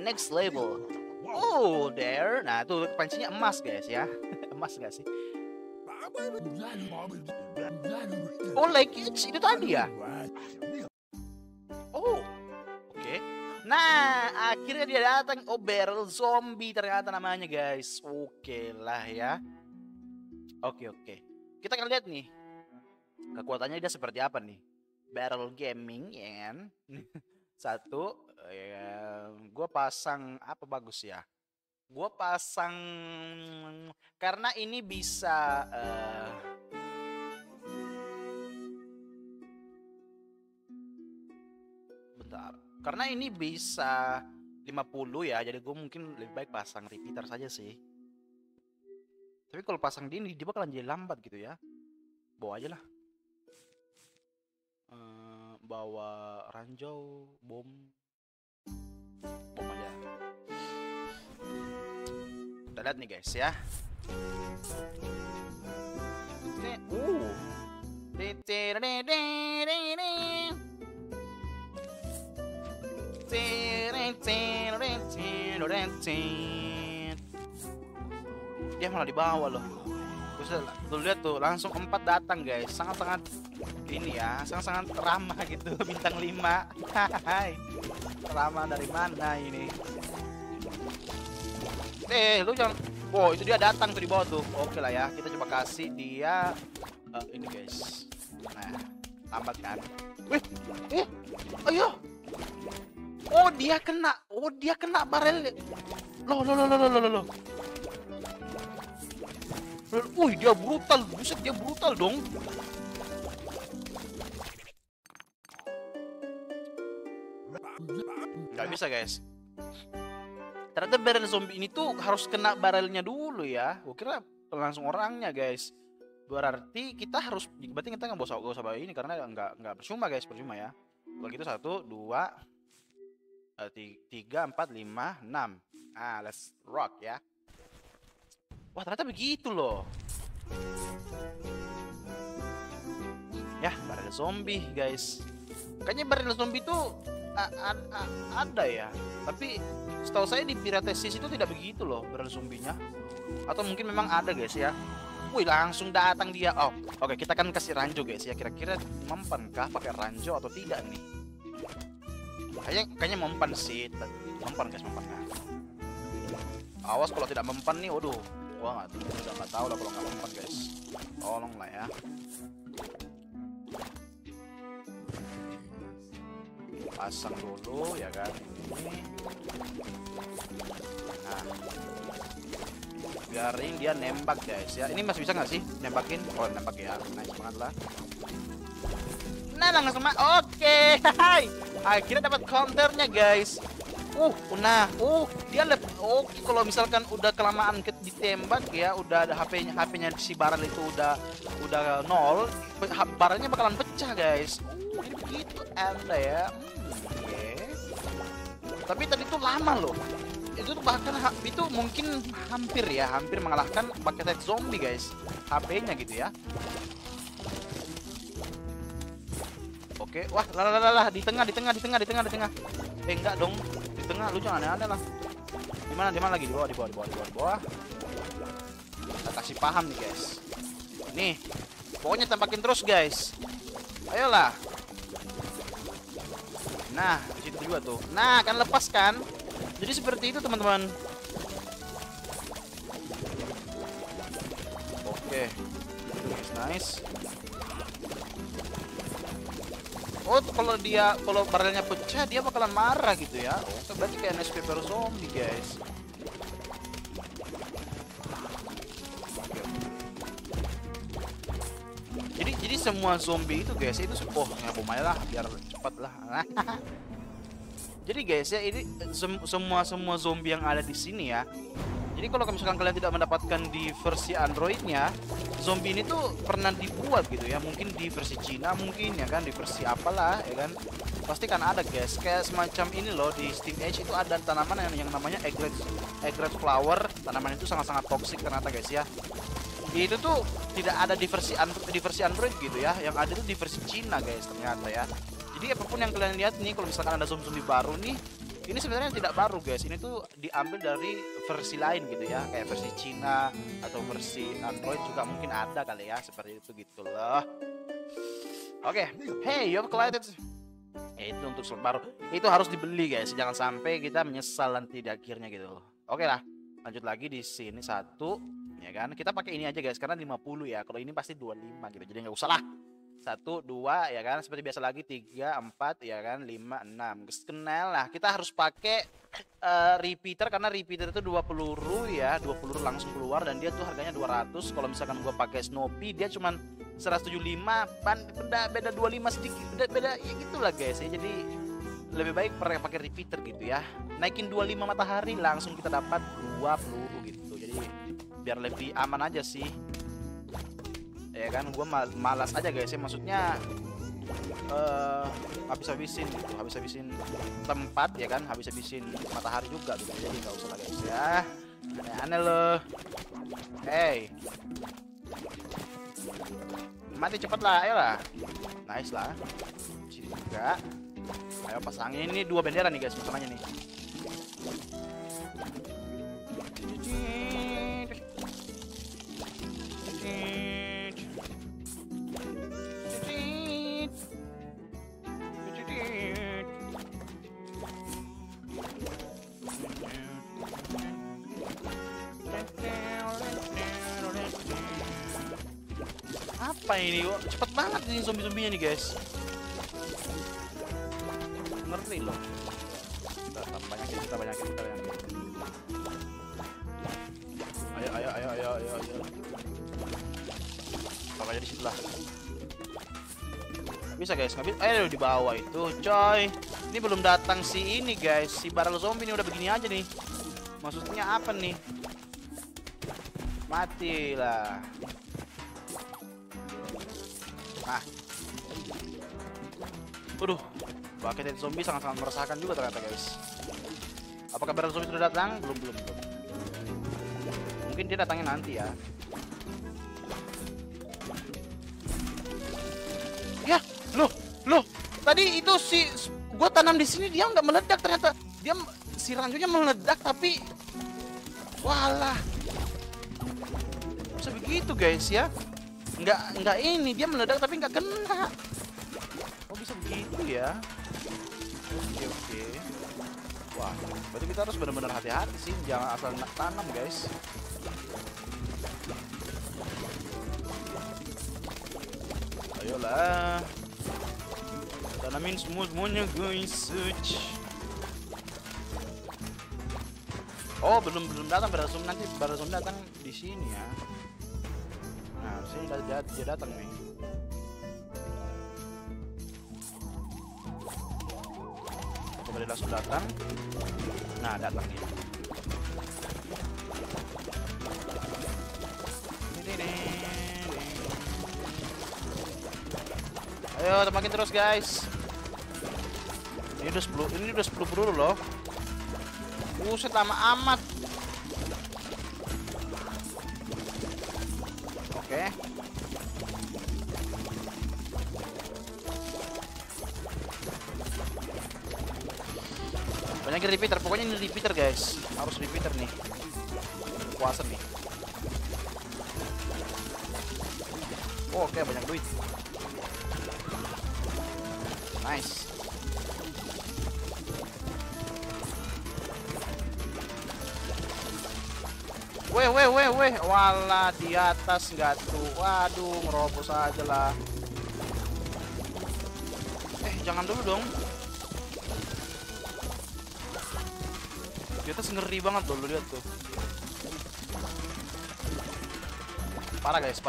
next label. Oh there. Nah tuh pancinya emas guys ya. Emas gak sih? Oh like itu tadi ya. Oh oke okay. Nah akhirnya dia datang. Oh barrel zombie ternyata namanya guys. Oke okay lah ya. Oke okay, oke okay. Kita akan lihat nih kekuatannya dia seperti apa nih. Barrel gaming ya kan. Satu ya, gue pasang apa bagus ya. Gue pasang karena ini bisa bentar. Karena ini bisa 50 ya. Jadi gue mungkin lebih baik pasang repeater saja sih. Tapi kalau pasang di ini dia bakalan jadi lambat gitu ya. Bawa aja lah. Bawa ranjau, bom aja. Kita lihat nih guys ya. Dia malah di bawah loh. Tuh lihat tuh langsung 4 datang guys. Sangat-sangat ini ya, sangat-sangat ramah gitu. Bintang 5. Ramah dari mana ini? Lu jangan. Wow, itu dia datang tuh di bawah tuh. Oke lah ya, kita coba kasih dia ini guys. Nah, lambat kan. Wih, ayo. Oh dia kena. Oh dia kena barel. Loh. Wih, dia brutal. Buset, dia brutal dong. Gak bisa guys. Ternyata barrel zombie ini tuh harus kena barrelnya dulu ya. Gue kira langsung orangnya guys. Berarti kita harus, berarti kita nggak usah bawa ini karena nggak percuma guys, percuma ya. Kalau gitu 1, 2, 3, 4, 5, 6. Ah, let's rock ya. Wah ternyata begitu loh. Ya barrel zombie guys. Kayaknya barrel zombie tuh ada ya. Tapi setahu saya di Piratesis itu tidak begitu loh barrel zombinya. Atau mungkin memang ada guys ya. Wih langsung datang dia. Oh oke okay, kita akan kasih ranjau guys ya. Kira-kira mempankah pakai ranjau atau tidak nih. Kayaknya mempan sih. Mempan guys, mempan nah. Awas kalau tidak mempan nih. Waduh. Wah udah gak tau lah kalau gak mempan guys. Tolong lah ya. Pasang dulu ya kan ini. Nah biarin dia nembak guys ya. Ini masih bisa nggak sih nembakin? Oh nembak ya, nice banget lah. Nah langsung oke. Hai akhirnya dapat counternya guys. Nah dia lihat. Oke kalau misalkan udah kelamaan ditembak ya, udah ada HP-nya si barrel itu udah nol, barrelnya bakalan pecah guys. Jadi begitu ada ya. Okay. Tapi tadi tuh lama loh. Itu tuh bahkan itu mungkin hampir mengalahkan pakai attack zombie guys. HP-nya gitu ya. Oke, wah lah di tengah. Enggak dong. Di tengah lu jangan aneh-aneh lah. Di mana lagi? Di bawah. Kita kasih paham nih guys. Nih. Pokoknya tembakin terus guys. Ayolah. Nah, di situ juga tuh. Nah, kan lepaskan. Jadi seperti itu, teman-teman. Oke. Nice. Oh, kalau barelnya pecah, dia bakalan marah gitu ya. Oh, berarti kayak NSP baru zombie, guys. Jadi semua zombie itu guys itu nggak lah biar cepat lah. Jadi guys ya ini semua zombie yang ada di sini ya. Jadi kalau misalkan kalian tidak mendapatkan di versi Androidnya, zombie ini tuh pernah dibuat gitu ya. Mungkin di versi Cina mungkin ya kan, di versi apalah ya kan. Pasti kan ada guys. Kayak semacam ini loh di Steam Edge itu ada tanaman yang namanya egret flower. Tanaman itu sangat-sangat toksik ternyata guys ya. Itu tuh tidak ada di versi Android gitu ya. Yang ada itu di versi Cina guys ternyata ya. Jadi apapun yang kalian lihat nih, kalau misalkan ada zombie baru nih, Ini sebenarnya tidak baru guys, ini tuh diambil dari versi lain gitu ya, kayak versi Cina atau versi Android juga mungkin ada kali ya, seperti itu gitu loh. Oke, hey, you have collected. Itu untuk slot baru, itu harus dibeli guys, jangan sampai kita menyesal nanti di akhirnya gitu loh. Oke lah, lanjut lagi di sini satu, ya kan? Kita pakai ini aja guys, karena 50 ya, kalau ini pasti 25 gitu, jadi nggak usah lah. 1, 2 ya kan, seperti biasa lagi 3, 4 ya kan, 5, 6. Kenal lah, kita harus pakai repeater karena repeater itu 20 peluru ya, 20 peluru langsung keluar dan dia tuh harganya 200. Kalau misalkan gua pakai Snoopy dia cuman 175, beda 25 sedikit, beda ya gitulah guys ya. Jadi lebih baik pakai repeater gitu ya. Naikin 25 matahari langsung kita dapat 2 peluru gitu. Jadi biar lebih aman aja sih. Ya kan, gue malas aja guys ya, maksudnya habis-habisin gitu, habis-habisin tempat ya kan, habis-habisin matahari juga gitu, jadi nggak usah lah guys ya, aneh loh. Hey, mati cepet lah, ayo lah, nice lah, juga, ayo pasangin ini 2 bendera nih guys, masalahnya nih. Ini cepet banget ini zombie-zombinya nih guys, ngeri loh. Kita banyakin. Ayo. Sama aja di situ lah. Bisa guys, nggak bisa. Ayo di bawah itu, coy. Ini belum datang si ini guys, si barrel zombie ini udah begini aja nih. Maksudnya apa nih? Matilah. Nah. Waduh, bucket zombie sangat-sangat meresahkan juga ternyata guys. Apakah barrel zombie sudah datang? Belum. Mungkin dia datangnya nanti ya. Ya, loh. Tadi itu si gua tanam di sini dia nggak meledak ternyata. Dia si rancunya meledak tapi walah. Bisa begitu guys ya. Nggak ini, dia meledak tapi nggak kena. Oh bisa begitu ya. Oke. Wah, berarti kita harus benar-benar hati-hati sih, jangan asal tanam guys. Ayolah, tanamin semua-semuanya guys. Oh belum datang, berasum nanti berasum datang di sini ya. Nah, sini dia datang nih. Kembali langsung datang. Nah, datang nih. Ayo, temakin terus, guys. Ini udah 10 peluru loh. Buset, lama amat. Oke. Banyak repeater, pokoknya ini repeater guys. Harus repeater nih. Puasa nih. Oh, oke, banyak duit. Nice. Weh, walah di atas nggak tuh, waduh merobos aja lah. Jangan dulu dong. Di atas ngeri banget tuh, lu lihat tuh. Parah guys.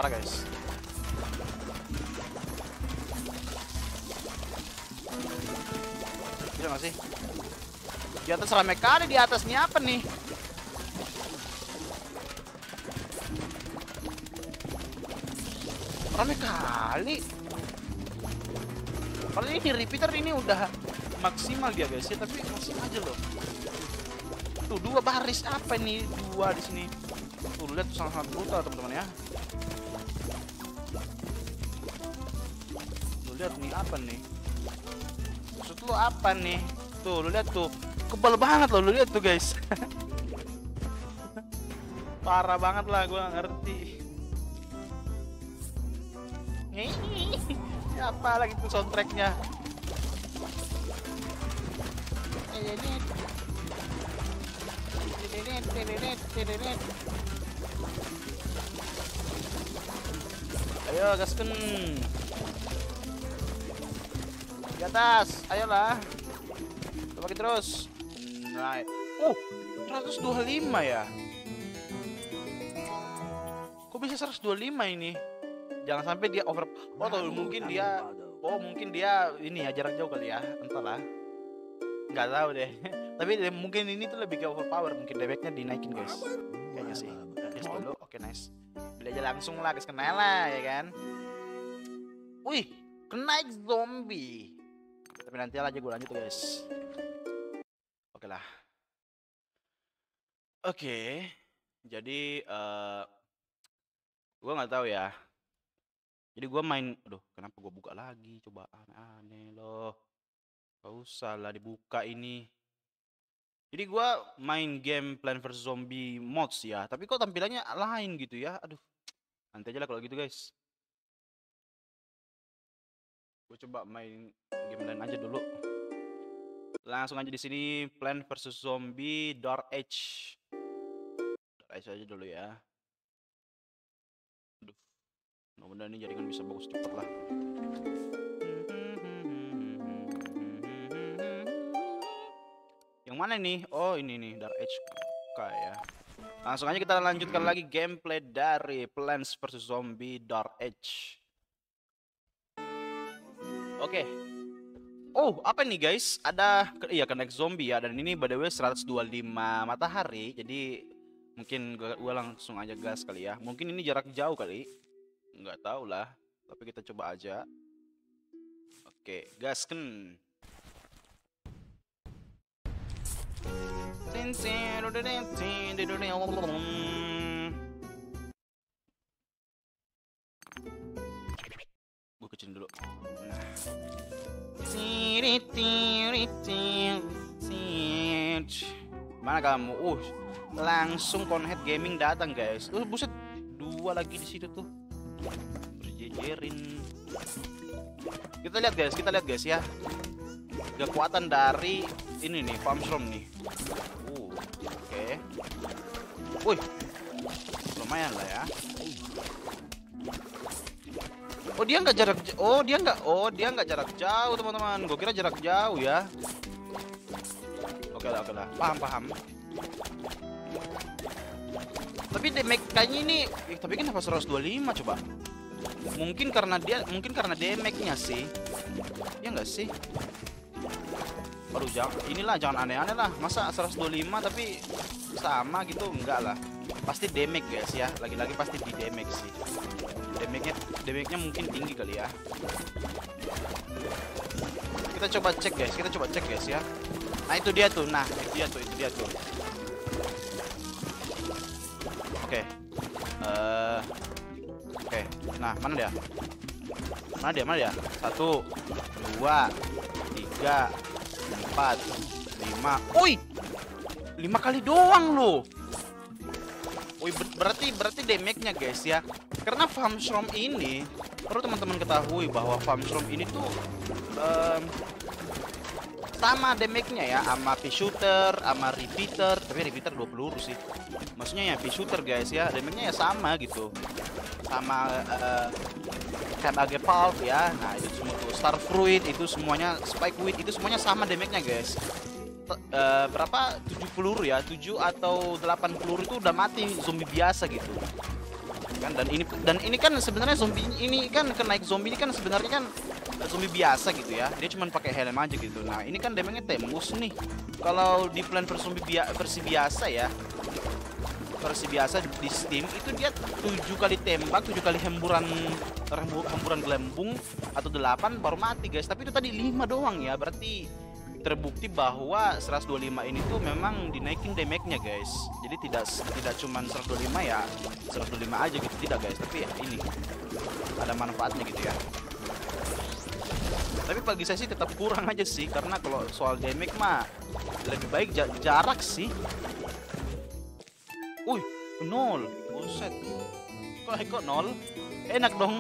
Bisa nggak sih? Di atas rame kali, di atasnya apa nih? Rame kali. Kalau ini repeater ini udah maksimal dia guys ya, tapi masih aja loh. Tuh 2 baris apa ini? 2 di sini. Tuh lihat tuh sangat brutal teman-teman ya. Lu lihat nih apa nih? Maksud lu apa nih? Tuh lu lihat tuh kebal banget loh, lu lihat tuh guys. Parah banget lah, gue gak ngerti. Apa lagi tuh soundtracknya? Ayo gaskan di atas, ayolah. Coba kita terus. Right. 125 ya. Kok bisa 125 ini? Jangan sampai dia over. Mungkin dia ini ya, jarak jauh kali ya, entahlah. Nggak tahu deh. Tapi mungkin ini tuh lebih ke overpower, mungkin damage-nya dinaikin guys. Kayaknya sih. Yes dulu. Oke, nice. Beli aja langsung lah, guys, kena lah ya kan. Wih, kena zombie. Tapi nanti aja gue lanjut guys. Oke lah. Oke. Jadi gue nggak tahu ya. Jadi gue main, aduh kenapa gue buka lagi, coba aneh-aneh loh. Gak usah lah dibuka ini. Jadi gue main game Plants vs Zombie mods ya, tapi kok tampilannya lain gitu ya, aduh. Nanti aja lah kalau gitu guys. Gue coba main game lain aja dulu. Langsung aja di sini Plants vs Zombie Dark Ages. Dark Ages aja dulu ya. Aduh. Mudah-mudahan ini jaringan bisa bagus cepat lah. Yang mana nih? Oh ini nih Dark Ages ya. Langsung aja kita lanjutkan lagi gameplay dari Plants vs Zombie Dark Ages. Oke. Oh apa nih guys? Ada iya connect zombie ya, dan ini by the way 125 matahari. Jadi mungkin gue langsung aja gas kali ya. Mungkin ini jarak jauh kali. Nggak tahu lah, tapi kita coba aja. Oke, gasken. Gue kecilin dulu. Nah. Mana kamu? Langsung Konhead Gaming datang guys. Buset, dua lagi di situ tuh. Berjejerin. Kita lihat guys ya. Kekuatan dari ini nih, Farmstrom nih. Oke. Wih. Lumayan lah ya. Oh, dia nggak jarak jauh, teman-teman. Gue kira jarak jauh ya. Oke lah. Paham. Tapi damage kayaknya ini, tapi kenapa 125 coba? Mungkin karena damage-nya sih. Ya enggak sih? Baru jangan aneh-aneh lah. Masa 125 tapi sama gitu, enggak lah. Pasti damage guys ya. Lagi-lagi pasti di damage sih. Damage-nya mungkin tinggi kali ya. Kita coba cek guys ya. Nah, itu dia tuh. Oke. Nah, mana dia? 1 2 3 4 5. Oi! 5 kali doang loh. Oi, berarti damage-nya guys ya. Karena Farmstrom ini perlu teman-teman ketahui bahwa Farmstrom ini tuh sama damage-nya ya sama P-shooter, sama repeater, tapi repeater 2 peluru sih. Maksudnya ya P-shooter guys ya, damage-nya ya sama gitu. Sama Kandage Pulp ya. Nah, itu semua tuh Star Fruit, itu semuanya Spike Wheat, itu semuanya sama damage-nya guys. Berapa? 7 peluru ya. 7 atau 8 peluru itu udah mati zombie biasa gitu. Kan dan ini kan sebenarnya zombie ini kan kenaik zombie ini kan sebenarnya kan zombie biasa gitu ya, dia cuma pakai helm aja gitu. Nah ini kan damage-nya tembus nih. Kalau di Plants vs Zombie versi biasa di Steam itu dia 7 kali tembak, 7 kali hemburan gelembung atau 8 baru mati guys. Tapi itu tadi 5 doang ya, berarti terbukti bahwa 125 ini tuh memang dinaikin damage-nya guys. Jadi tidak cuman 125 ya 125 aja gitu, tidak guys, tapi ya ini ada manfaatnya gitu ya. Tapi bagi saya sih tetap kurang aja sih, karena kalau soal damage mah lebih baik jarak sih. Wih, 0. Buset. Kok 0? Enak dong.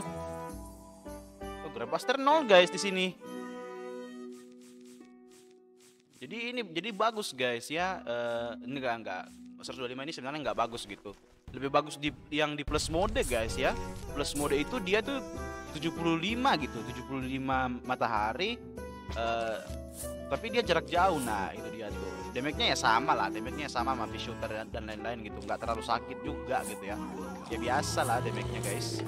Oh, Grabbuster 0 guys di sini. Jadi ini jadi bagus guys ya. Ini enggak 125 ini sebenarnya nggak bagus gitu. Lebih bagus di yang di plus mode guys ya. Plus mode itu dia tuh 75 gitu, 75 matahari. Tapi dia jarak jauh, nah itu dia tuh. Damage-nya ya sama lah, damage-nya sama sama fish shooter dan lain-lain gitu. Nggak terlalu sakit juga gitu ya. Ya biasa lah damage-nya guys.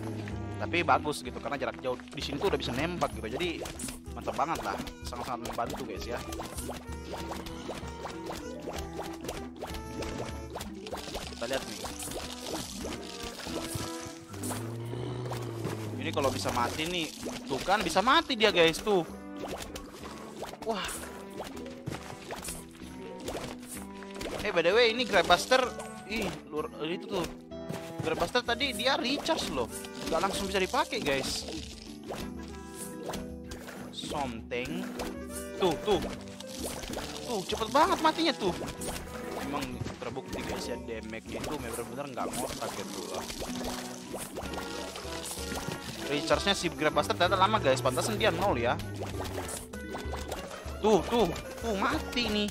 Tapi bagus gitu karena jarak jauh. Di sini tuh udah bisa nembak gitu. Jadi mantap banget lah. Sangat-sangat membantu guys ya. Kita lihat nih. Ini kalau bisa mati nih, tuh kan bisa mati dia guys tuh. Wah. By the way ini Grabbuster, ih luar itu tuh. Grabbuster tadi dia recharge loh. Nggak langsung bisa dipakai guys. Something. Tuh cepet banget matinya tuh. Emang terbukti guys ya, damage itu memang benar nggak ngotak gitu loh. Recharge-nya si Grabbuster ternyata lama guys, pantasan dia 0 ya. Tuh mati nih.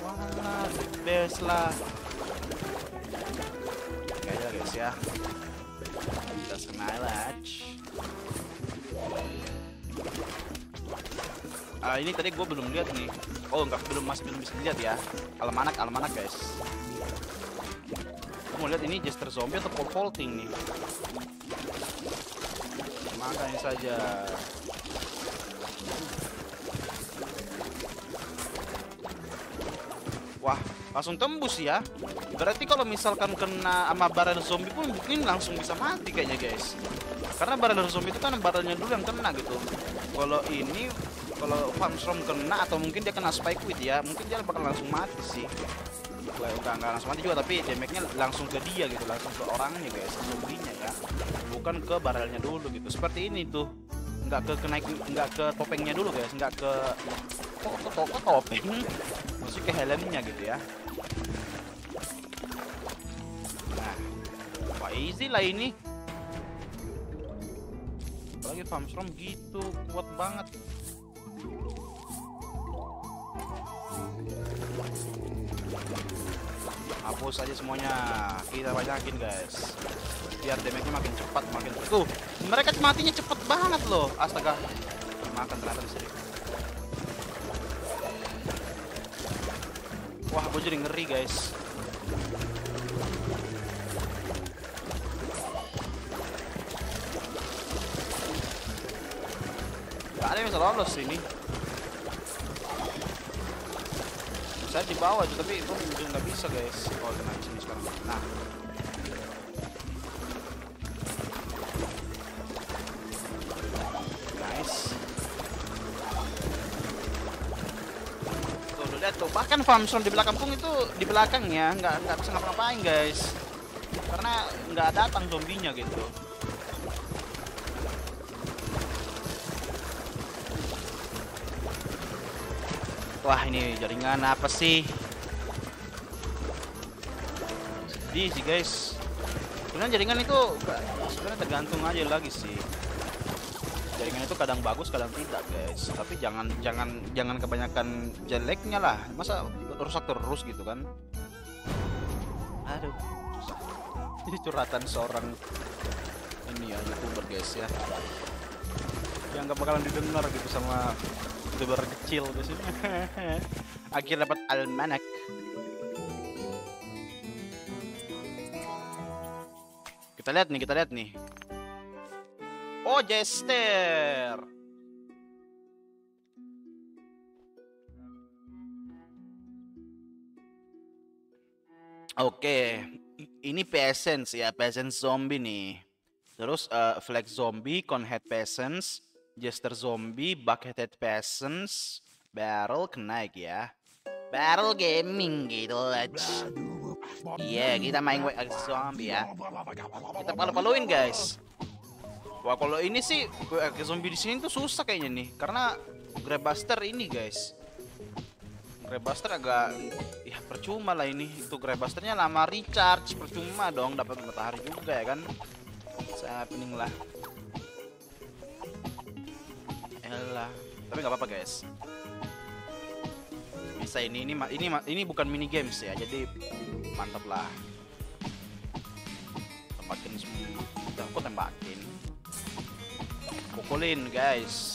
Wah, best lah. Oke ya guys ya. Kita senai lagi. Ah, ini tadi gue belum lihat nih. Oh, enggak, belum bisa lihat ya. Almanak guys. Gue mau lihat ini jester zombie atau pole vaulting nih. Makanya saja. Wah, langsung tembus ya. Berarti kalau misalkan kena sama barrel zombie pun mungkin langsung bisa mati kayaknya guys. Karena barrel zombie itu kan barrelnya dulu yang kena gitu. Kalau ini kalau Farmstrom kena atau mungkin dia kena spike with ya, mungkin dia bakal langsung mati sih. Enggak langsung mati juga, tapi damage-nya langsung ke dia gitu, langsung ke orangnya guys, zombinya ya. Bukan ke barrelnya dulu gitu. Seperti ini tuh. Enggak ke topengnya dulu guys, enggak ke topeng. Masih ke helmnya gitu ya. Nah. Wah, easy lah ini. Apalagi Farmstrom gitu, kuat banget. Hapus aja semuanya, kita banyakin guys biar damage-nya makin cepat makin tuh. Mereka matinya cepet banget loh, astaga. Makan ternyata di sini. Wah, gue jadi ngeri guys. Gak ada yang bisa lolos sini. Saya di bawah aja, tapi itu nggak bisa guys. Oh, kena di sini sekarang. Nah, nice. Tuh, udah lihat tuh. Bahkan Farmstrom di belakang pun itu di belakangnya nggak bisa ngapa-ngapain guys. Karena nggak datang zombinya gitu. Wah, ini jaringan apa sih? Di sih guys. Sebenarnya jaringan itu sebenarnya tergantung aja lagi sih. Jaringan itu kadang bagus, kadang tidak guys. Tapi jangan kebanyakan jeleknya lah. Masa rusak terus gitu kan? Aduh. Ini curhatan seorang ini ya, YouTuber guys ya. Yang nggak bakalan didengar gitu sama YouTuber kecil guys. Akhirnya dapat almanak. Kita lihat nih. Oh, jester. Oke, ini peasants ya, peasants zombie nih. Terus flag zombie, conhead peasants, jester zombie, buckethead peasants, barrel kenaik ya, barrel gaming gitu let's. Iya, kita main zombie ya, kita palu-paluin guys. Wah, kalau ini sih zombie di sini tuh susah kayaknya nih, karena Grabbuster ini guys. Grabbuster agak ya percuma lah ini. Itu Grabbusternya lama recharge, percuma dong dapat matahari juga ya kan. Saya pening lah. Elah, tapi nggak apa-apa guys. Bisa ini bukan mini games ya, jadi mantap lah. Tempatin semua. Udah, aku tembakin. Pukulin guys.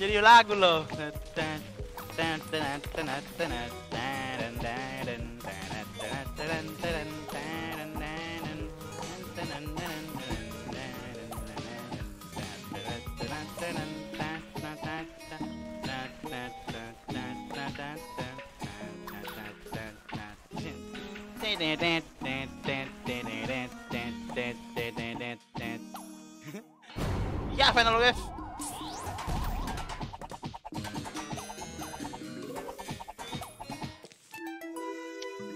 Jadi lagu loh. Ya, final wave.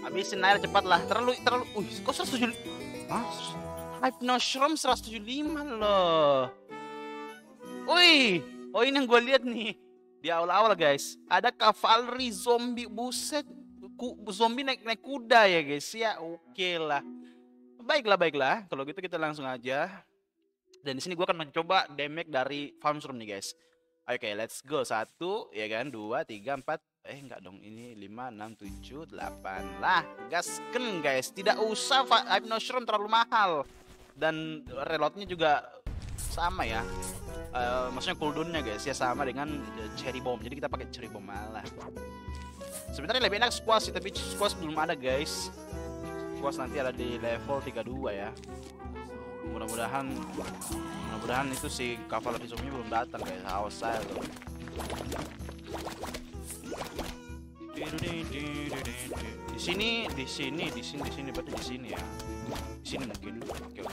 Habisin air cepatlah, terlalu. Kok 175? Hah? Hypnoshroom 175 loh. Wih, oh ini yang gue lihat nih. Di awal-awal guys, ada cavalry zombie, buset. Zombie naik kuda ya guys. Ya, oke lah. Baiklah. Kalau gitu kita langsung aja. Dan di sini gue akan mencoba damage dari farm room nih guys. Oke, let's go. 1, ya kan? 2, 3, 4. Enggak dong. Ini 5, 6, 7, 8. Lah, gasken guys. Tidak usah hypnoshroom terlalu mahal. Dan reloadnya juga sama ya. Maksudnya cooldownnya guys. Ya sama dengan cherry bomb. Jadi kita pakai cherry bomb malah. Sebenarnya lebih enak squash sih. Tapi squash belum ada guys. Squash nanti ada di level 32 ya. Mudah-mudahan itu si cavalry zombie belum datang guys. Awas saya loh. Di sini berarti di sini ya. Di sini mungkin. Oke.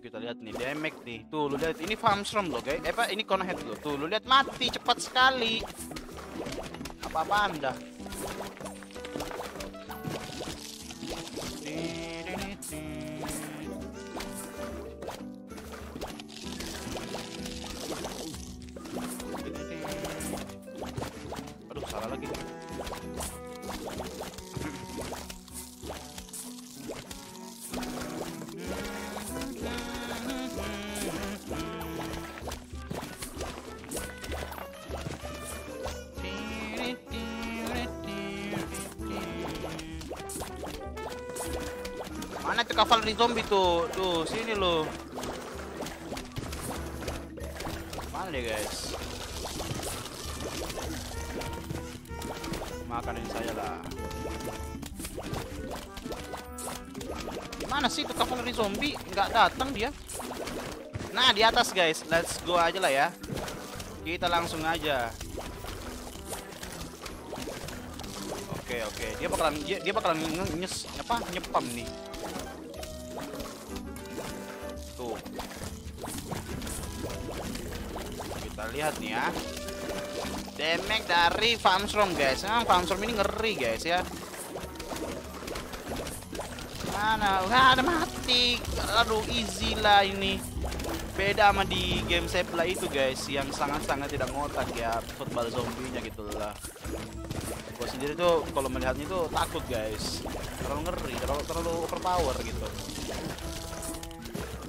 Kita lihat nih damage nih. Tuh lu lihat ini farmstrom loh guys. Ini conehead loh. Tuh lu lihat mati cepat sekali. Apa-apaan dah. Aduh, salah lagi. Mana tuh cavalry zombie tuh? Tuh, sini loh. Mana deh guys? Makanin saya lah. Mana sih tuh cavalry zombie? Nggak datang dia. Nah, di atas guys. Let's go aja lah ya. Kita langsung aja. Oke. Dia bakalan nyepam nih. Tuh. Kita lihat nih ya. Damage dari farmstrom guys. Nah, farmstrom ini ngeri guys ya. Mana? Wah, ada mati. Aduh, easy lah ini. Beda sama di game sebelah itu guys, yang sangat-sangat tidak ngotak ya football zombinya gitu lah. Gue sendiri tuh kalau melihatnya tuh takut guys, terlalu ngeri, terlalu overpower gitu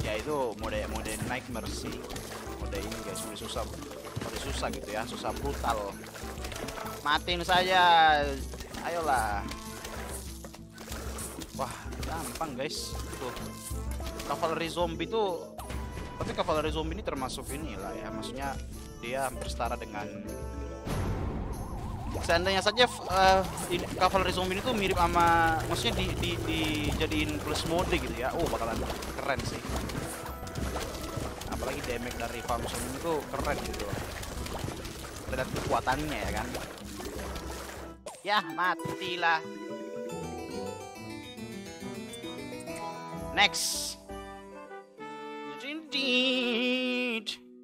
ya. Itu mode nightmare sih, mode ini guys, mode susah gitu ya, susah brutal. Matiin saja, ayolah. Wah, gampang guys. Tuh cavalry zombie tuh, tapi cavalry zombie ini termasuk inilah ya, maksudnya dia hampir setara dengan Seandainya saja Cavalry Zombie itu mirip sama, maksudnya dijadiin plus mode gitu ya. Oh, bakalan keren sih. Apalagi damage dari Farm Zombie itu keren gitu. Lihat kekuatannya ya kan. Yah, matilah. Next.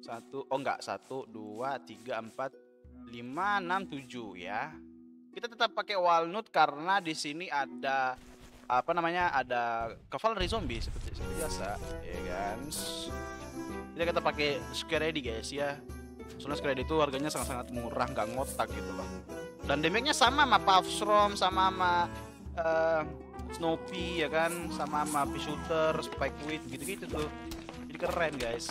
Satu, oh enggak, 1, 2, 3, 4, 5, 6, 7 ya. Kita tetap pakai walnut karena di sini ada apa namanya, ada cavalry zombie seperti biasa, ya guys. Kita pakai Skeredi guys ya. Soalnya Skeredi itu harganya sangat-sangat murah, nggak ngotak gitu loh. Dan damage-nya sama sama Puffstorm, sama sama Snoopy ya kan, sama sama P-Shooter, Spikeweed gitu-gitu tuh. Jadi keren guys.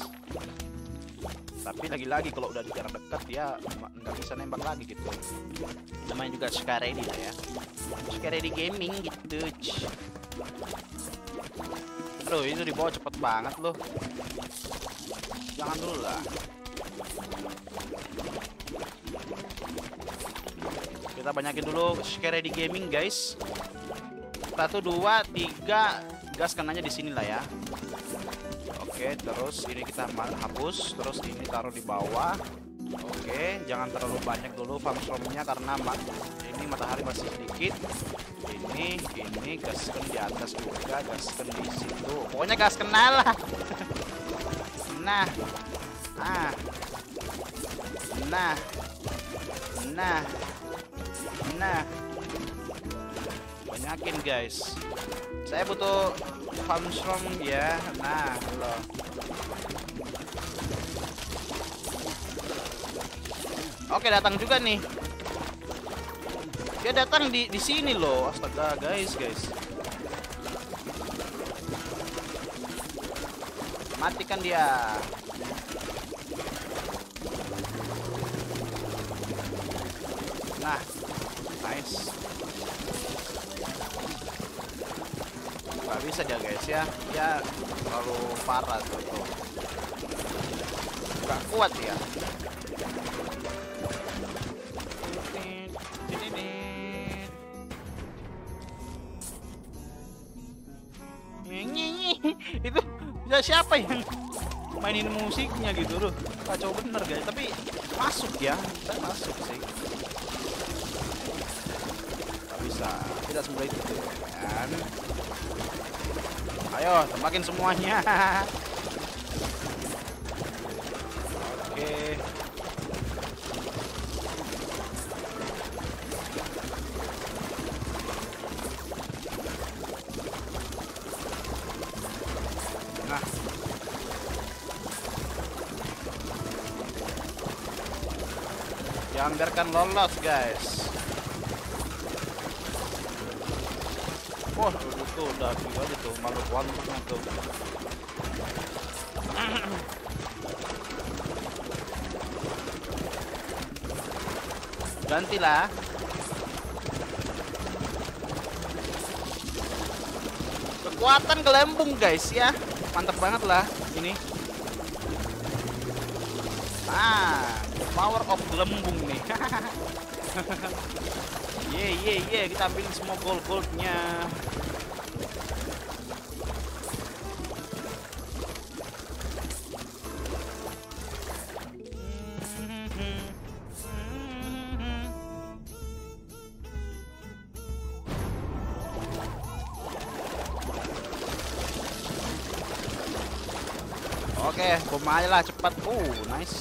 Tapi lagi-lagi kalau udah di jarak dekat ya nggak bisa nembak lagi gitu. Namanya juga Scaredy lah ya, Scaredy Gaming gitu. Aduh, itu dibawa cepet banget loh. Jangan dulu lah. Kita banyakin dulu Scaredy Gaming guys. 1, 2, 3. Gas kanannya di sini lah ya. Oke, terus ini kita hapus, terus ini taruh di bawah. Oke, jangan terlalu banyak dulu farmstromnya karena ini matahari masih sedikit. Ini gasken di atas juga, gasken di situ. Pokoknya gas kenal lah. Nah. Banyakin guys. Saya butuh farmstrom ya. Nah, loh. Oke, datang juga nih. Dia datang di sini loh. Astaga, guys. Matikan dia. Nah, nice. Gak bisa dia guys ya, dia terlalu parah tuh, gak kuat ya. Itu bisa siapa yang mainin musiknya gitu loh, kacau bener guys. Tapi masuk ya, saya masuk sih. Gak bisa, tidak semudah itu kan. Ayo, tembakin semuanya. Oke. Nah. Jangan biarkan lolos, guys. Wah, itu udah gila gitu, malu wantungnya tuh. Gantilah. Kekuatan gelembung guys ya, mantap banget lah ini. Nah, power of gelembung nih. Ye, kita ambil semua gold-goldnya. Oke, bomba aja lah, cepat. Nice.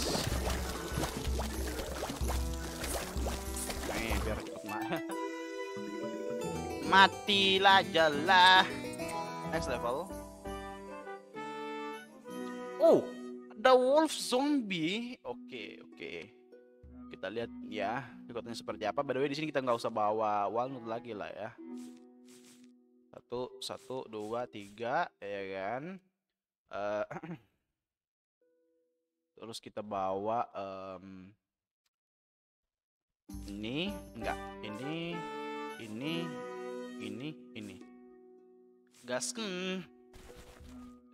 Matilah jelah. Next level. Oh, ada wolf zombie. Oke. Kita lihat ya kekuatannya seperti apa. By the way, di sini kita nggak usah bawa walnut lagi lah ya. 1, 2, 3 ya kan. Terus kita bawa ini enggak, ini gasken.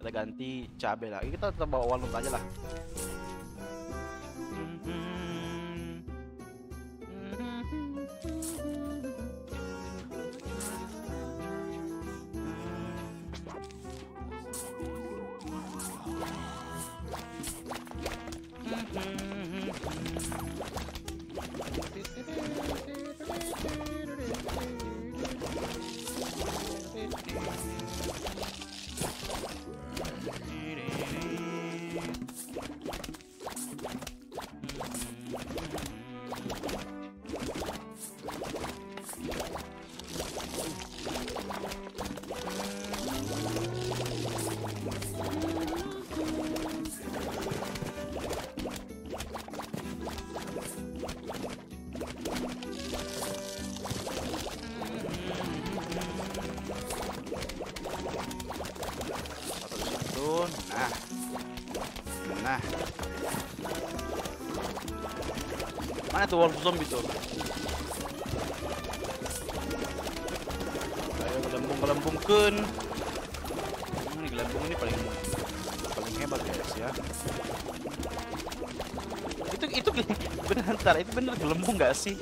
Kita ganti cabai lagi, kita tetap bawa walnut aja lah. Nah, mana tuh wolf zombie tuh? Ayo gelembung-gelembungkeun. Ini gelembung ini paling hebat guys ya. Itu bentar, itu bener gelembung nggak sih?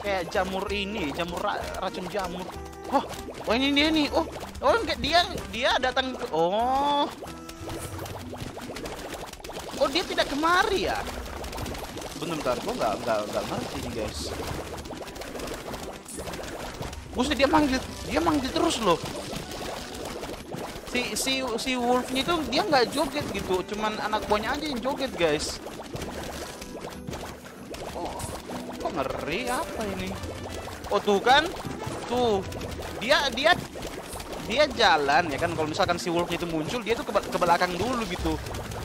Kayak jamur ini, jamur racun jamur. Oh ini dia nih. Oh dia datang ke. Oh dia tidak kemari ya? Bentar, gua nggak ngerti nih guys. Buset dia manggil terus loh. Si wolfnya itu dia nggak joget gitu, cuman anak buahnya aja yang joget guys. Oh, kok ngeri apa ini? Oh tuh kan, tuh dia jalan ya kan, kalau misalkan si wolfnya itu muncul dia tuh ke belakang dulu gitu.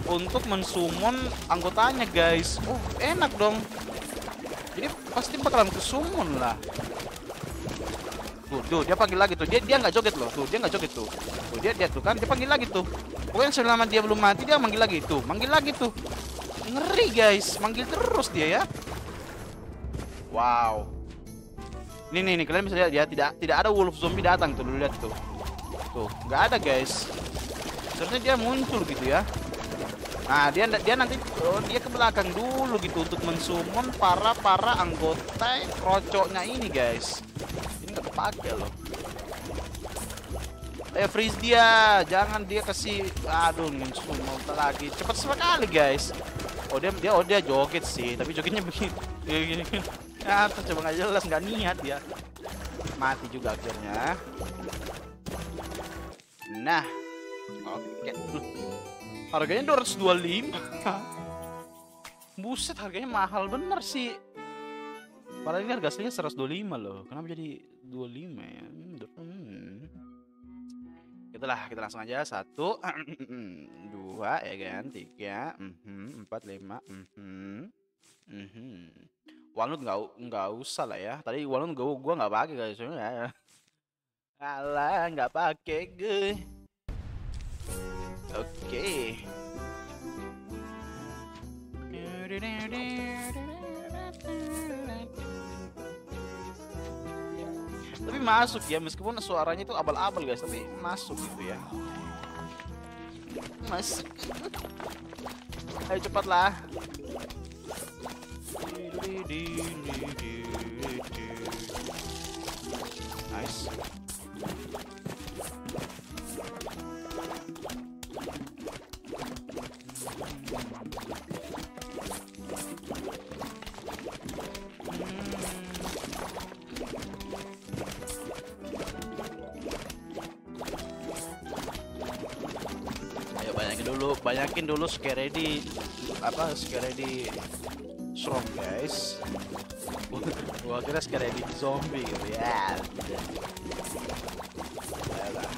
Untuk mensummon anggotanya guys. Enak dong. Jadi pasti bakalan kesummon lah. Tuh dia panggil lagi tuh. Dia nggak joget loh. Tuh dia nggak joget tuh. Tuh dia tuh kan dia panggil lagi tuh. Pokoknya selama dia belum mati dia manggil lagi tuh. Manggil lagi tuh. Ngeri guys. Manggil terus dia ya. Wow. Nih kalian bisa lihat ya, tidak ada wolf zombie datang tuh. Lihat tuh. Tuh nggak ada guys. Seharusnya dia muncul gitu ya. Nah, dia nanti dia ke belakang dulu gitu untuk mensummon para anggota krocoknya ini, guys. Ini nggak kepake loh. Freeze dia, jangan dia kasih. Aduh, mensummon lagi. Cepat sekali, guys. Oh, dia joget sih, tapi jogetnya begini. Ya, coba nggak jelas, nggak niat dia. Mati juga akhirnya. Nah, oke. Harganya 225. Buset, harganya mahal bener sih. Padahal ini harga aslinya 125 loh. Kenapa jadi 25 ya? Kita langsung aja. 1 2 ya kan, 3 4 5 walnut nggak usah lah ya. Tadi walnut gua nggak pakai guys sebenarnya. Alah, nggak pakai gue. Oke. Tapi masuk ya, meskipun suaranya itu abal-abal guys, tapi masuk gitu ya. Masuk. Ayo cepatlah. Nice. Ayo banyakin dulu scare ready strong guys. Gua kira scare ready zombie gitu ya. Ayolah.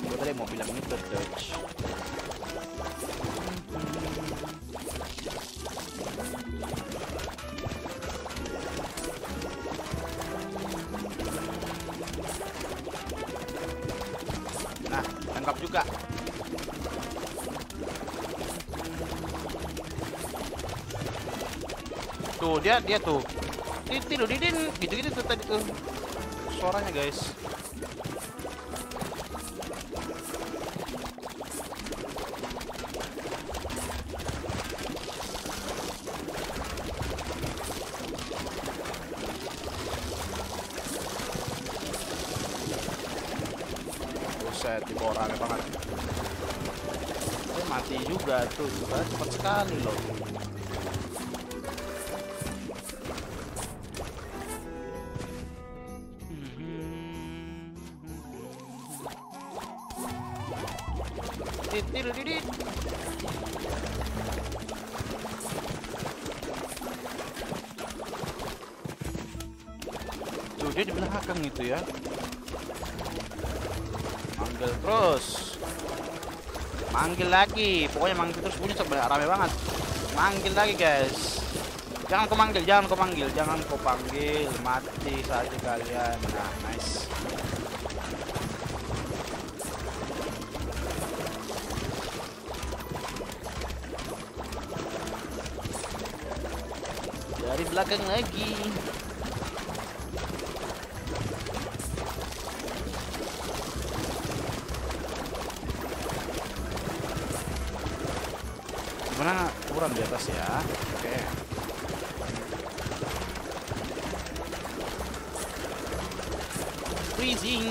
Gua tadi mau bilang ini berdodge. Nah, tangkap juga. Tuh, dia tuh. Tidur didin, gitu-gitu tuh tadi tuh. Suaranya, guys. Diborangnya banget. Mati juga tuh, cepat sekali loh. Tuh dia di belakang itu ya. Manggil terus. Manggil lagi. Pokoknya manggil terus, bunyi sebelah rame banget. Manggil lagi guys. Jangan kau manggil, jangan kau panggil, jangan kau panggil, mati saja kalian. Nah, nice. Dari belakang lagi. Gimana kurang di atas ya? Oke. Freezing.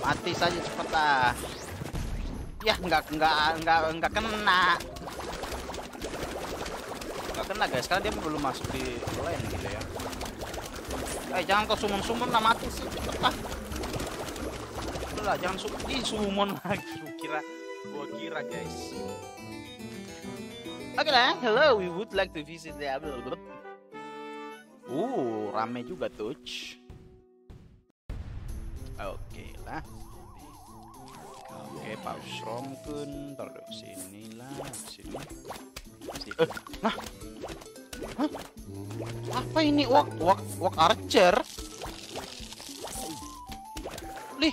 Mati saja cepet ah. Yah, enggak kena. Enggak kena guys, karena dia belum masuk di lain gitu ya. Eh, jangan kau sumun-sumun lah, mati sih cepet lah. Udah, jangan sumun lagi. Gua kira guys. Oke lah, hello, we would like to visit the abel. Rame juga tuh. Oke lah. Oke, pause romkun, taruh sini lah, sini. Nah. Hah? Apa ini? Wak archer. Lih.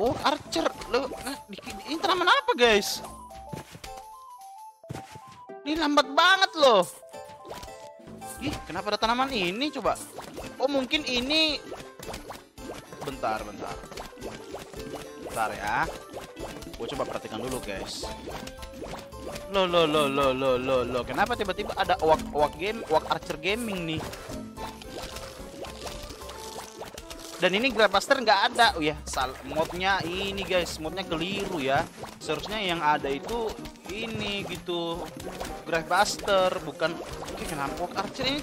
Oh, archer. Loh, ini tanaman apa, guys? Ini lambat banget loh. Ih, kenapa ada tanaman ini coba? Oh, mungkin ini bentar ya, gue coba perhatikan dulu guys. Lo kenapa tiba-tiba ada wak archer gaming nih, dan ini grandmaster nggak ada. Oh ya, modnya ini guys, modnya keliru ya, seharusnya yang ada itu ini gitu, grandmaster bukan. Oke, kenapa wak archer ini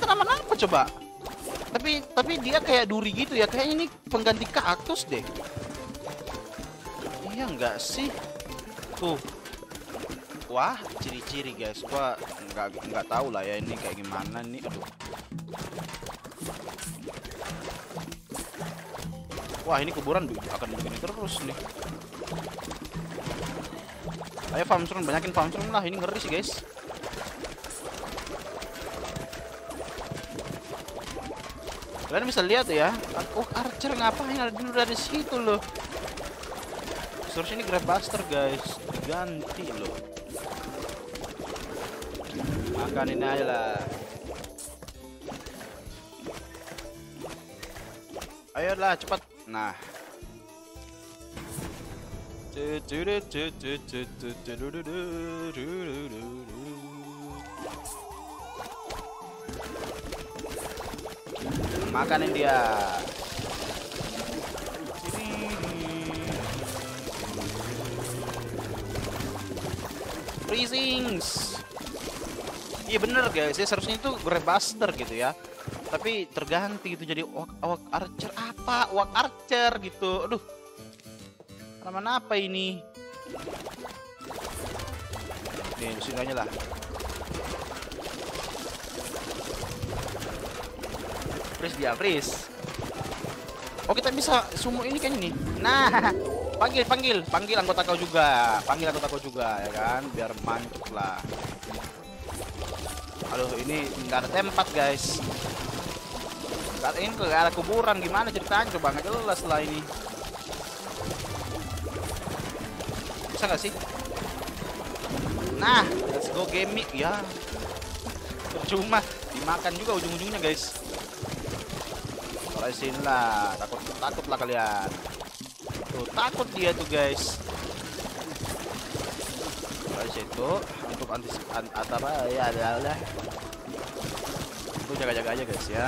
tanaman apa coba? Tapi dia kayak duri gitu ya, kayak ini pengganti kaktus deh. Iya enggak sih? Tuh. Wah, ciri-ciri guys. Gua enggak tahu lah ya ini kayak gimana nih. Aduh. Wah, ini kuburan akan begini terus nih. Ayo farmstone, banyakin farmstone lah, ini ngeri sih guys. Kalian bisa lihat ya, oh archer ngapain ada dulu dari situ loh. Seharusnya ini grabbuster guys, diganti loh. Makan ini aja lah. Ayolah cepat. Nah. Makanin dia. Freezings. Iya bener guys, ya seharusnya itu grabbuster gitu ya. Tapi terganti gitu jadi wak archer apa? Wak archer gitu. Aduh. Tanaman apa ini? Nih, sini aja lah. Freeze dia, freeze. Oh, kita bisa sumo ini kan ini. Nah, panggil anggota kau juga ya kan, biar mantep lah. Aduh, ini nggak ada tempat, guys. Ini ke arah kuburan, gimana ceritanya? Coba nggak jelas lah ini. Bisa nggak sih? Nah, let's go gaming ya. Cuma dimakan juga ujung-ujungnya, guys. Lepasin lah, takut lah kalian. Tuh, takut dia tuh, guys. Itu untuk antisipasi atau ya adalah itu jaga-jaga aja, guys, ya.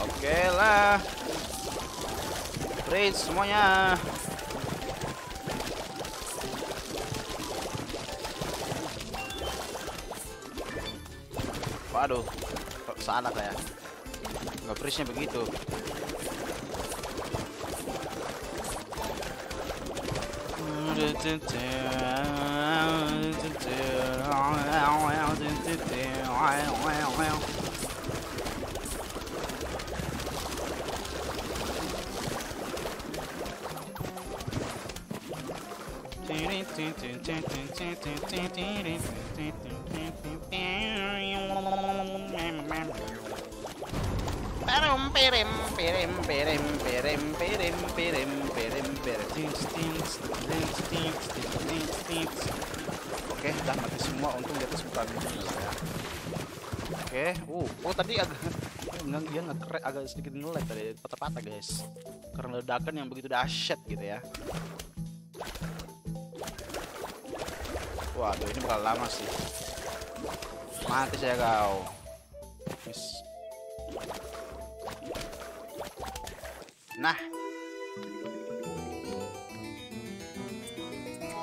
Oke lah, freeze semuanya. Waduh, salah kayak nggak freeze-nya begitu. Oke, dah mati semua, untung di atas bukan ini ya. Oke, oh tadi agak dia agak sedikit ngelag tadi, patah-patah, guys, karena ledakan yang begitu dahsyat gitu ya. Waduh, ini bakal lama sih. Mati saya kau. Yes. Nah,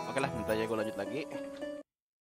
oke lah, nanti aja gue lanjut lagi.